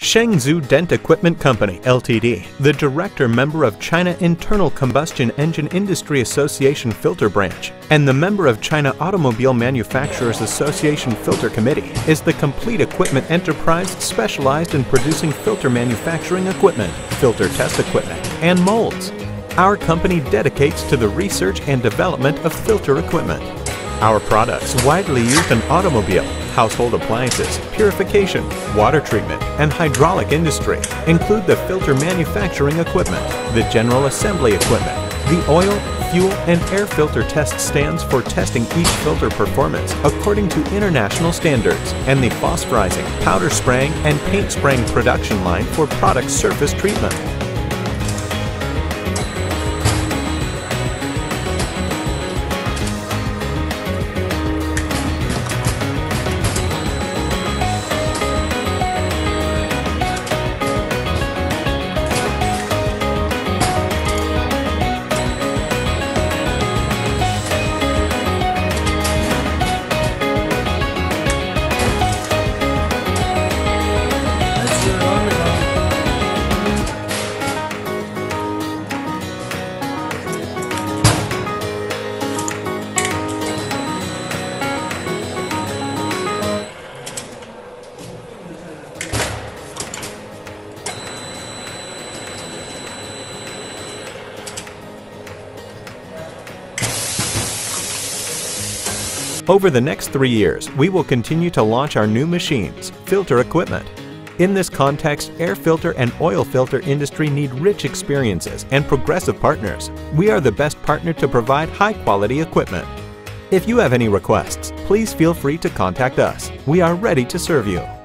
Changzhou Dent Equipment Company Ltd., the director member of China Internal Combustion Engine Industry Association Filter Branch and the member of China Automobile Manufacturers Association Filter Committee, is the complete equipment enterprise specialized in producing filter manufacturing equipment, filter test equipment, and molds. Our company dedicates to the research and development of filter equipment. Our products, widely used in automobile, household appliances, purification, water treatment, and hydraulic industry, include the filter manufacturing equipment, the general assembly equipment, the oil, fuel, and air filter test stands for testing each filter performance according to international standards, and the phosphorizing, powder spraying, and paint spraying production line for product surface treatment. Over the next 3 years, we will continue to launch our new machines, filter equipment. In this context, air filter and oil filter industry need rich experiences and progressive partners. We are the best partner to provide high-quality equipment. If you have any requests, please feel free to contact us. We are ready to serve you.